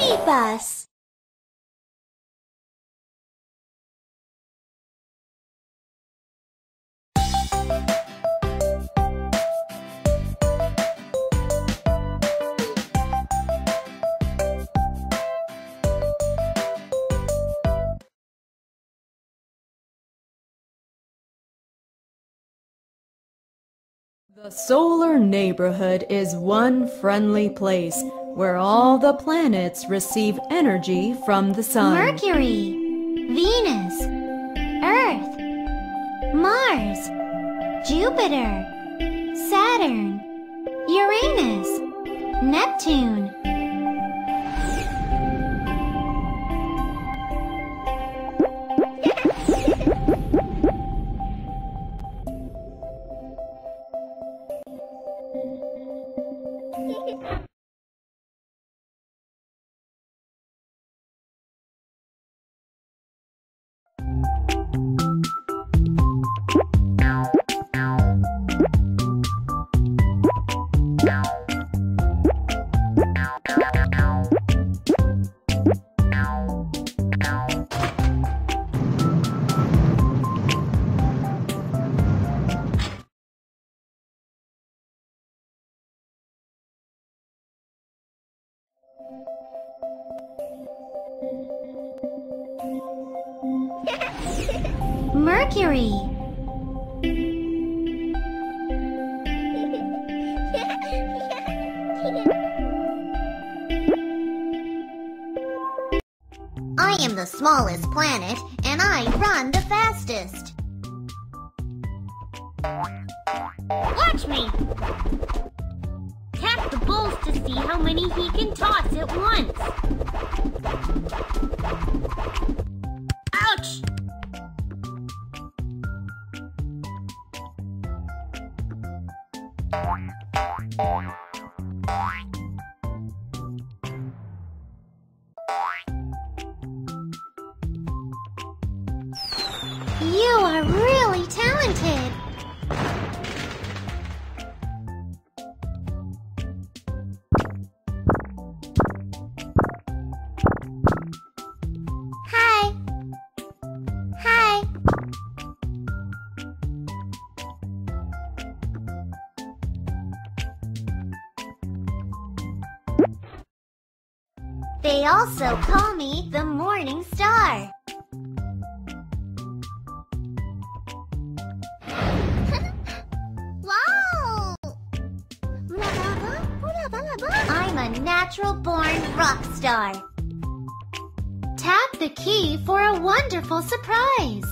Mini bus. The Solar Neighborhood is one friendly place where all the planets receive energy from the sun. Mercury, Venus, Earth, Mars, Jupiter, Saturn, Uranus, Neptune. Mercury, I am the smallest planet, and I run the fastest. Watch me! Tap the balls to see how many he can toss at once. Ouch! You are really talented. Hi. Hi. They also call me the Morning Star. I'm a natural-born rock star. Tap the key for a wonderful surprise.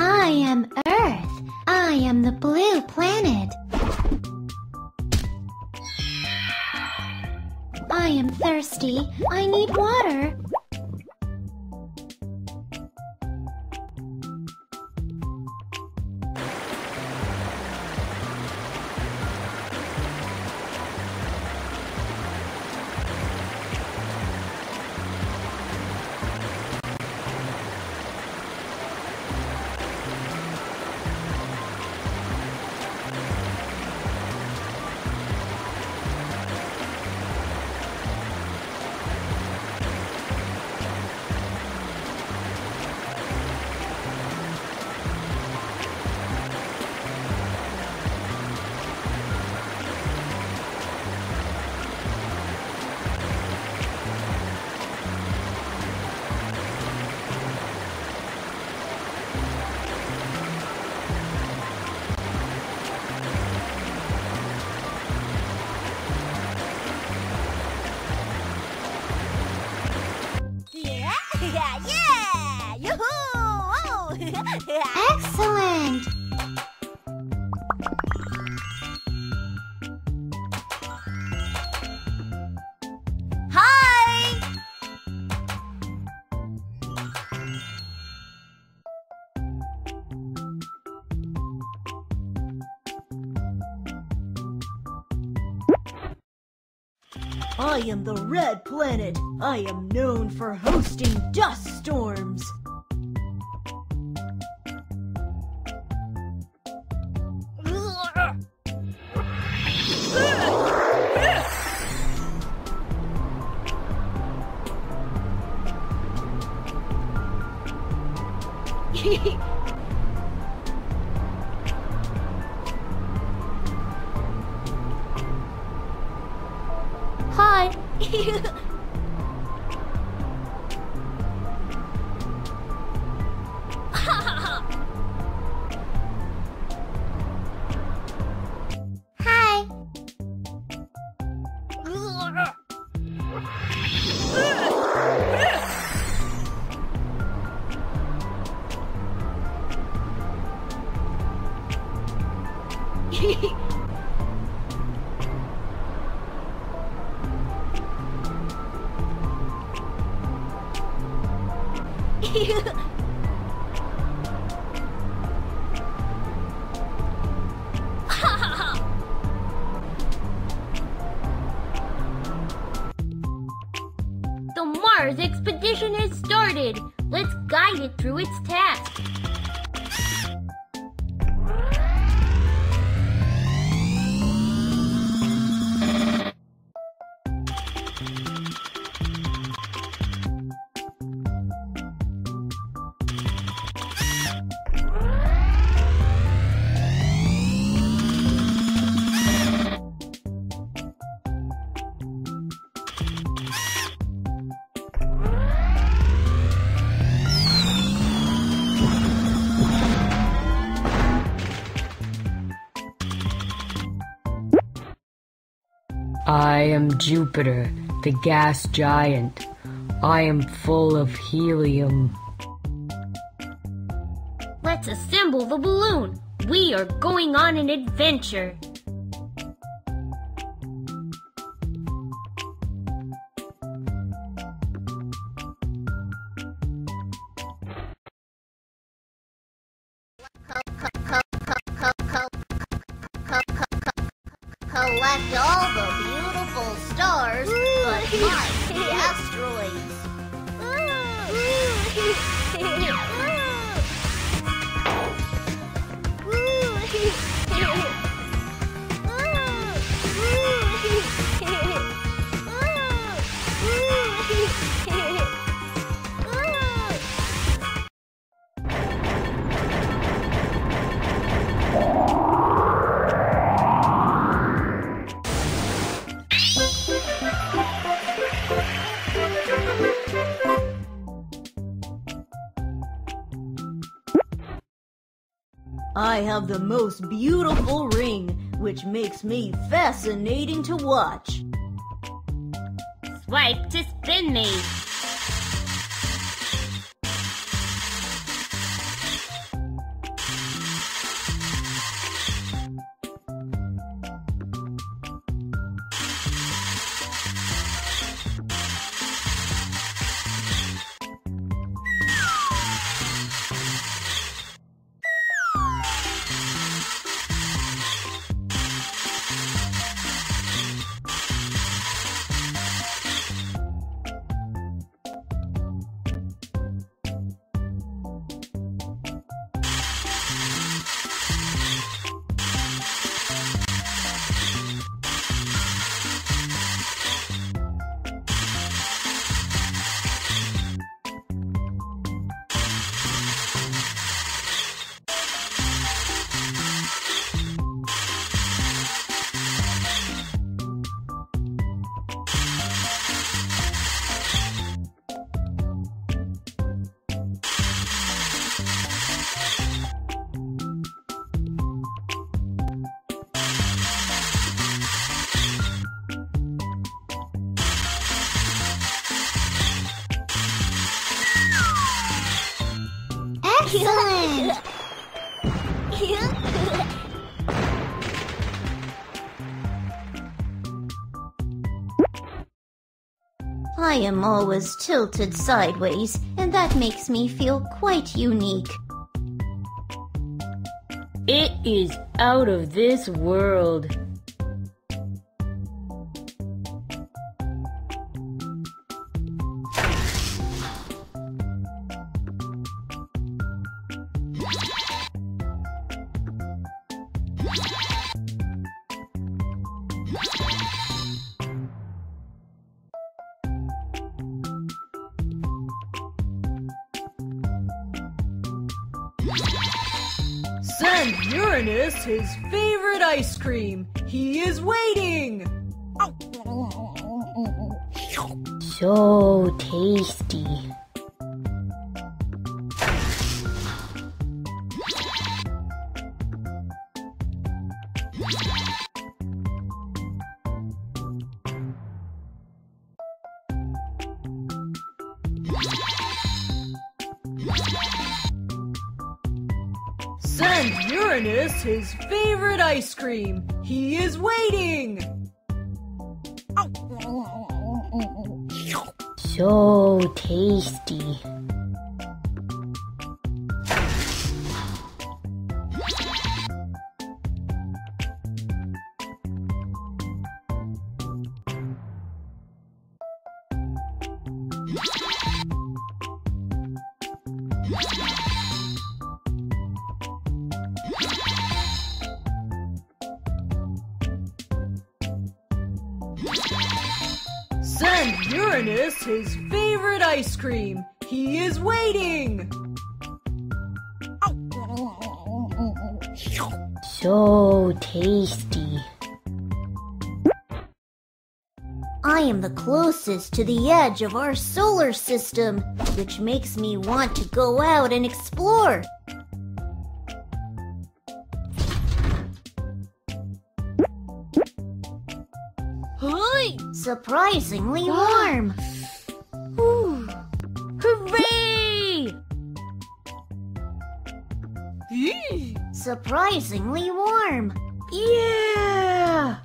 I am Earth. I am the blue planet. I am thirsty. I need water. I am the Red Planet. I am known for hosting dust storms. Hi. The Mars expedition has started. Let's guide it through its task. I am Jupiter, the gas giant. I am full of helium. Let's assemble the balloon. We are going on an adventure. Collect all the beautiful stars, but not the asteroids. I have the most beautiful ring, which makes me fascinating to watch. Swipe to spin me. Excellent! I am always tilted sideways, and that makes me feel quite unique. It is out of this world. Send Uranus his favorite ice cream. He is waiting. So tasty. Send Uranus his favorite ice cream. He is waiting. So tasty. Send Uranus his favorite ice cream. He is waiting. So tasty. I am the closest to the edge of our solar system, which makes me want to go out and explore. Surprisingly warm. Ooh. Hooray! Eee. Surprisingly warm. Yeah!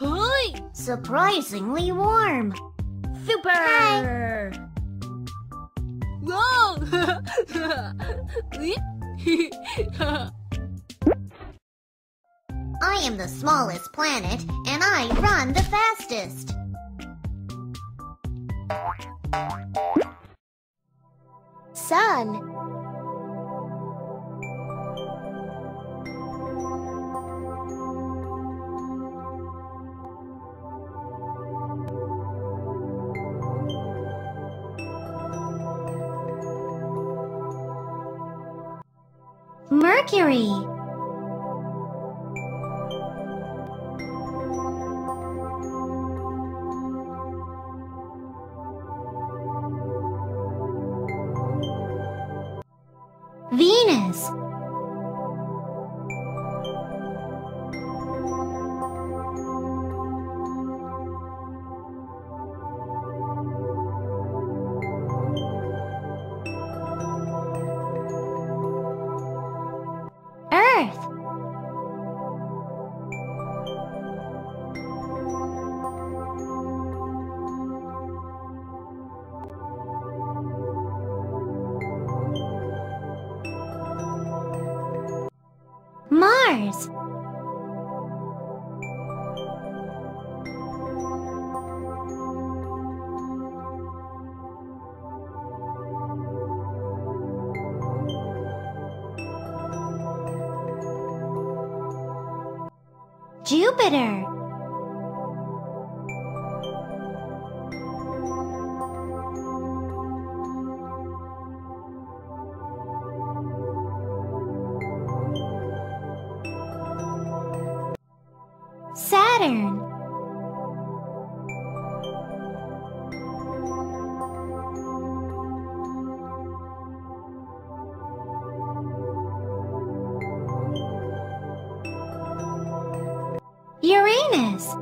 Hi. Surprisingly warm. Super! Hi. Whoa! I am the smallest planet, and I run the fastest. Sun. Mercury. Venus. Earth. Mars. Jupiter. Saturn. Uranus.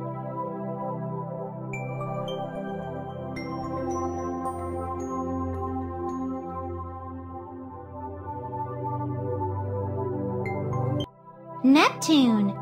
Neptune.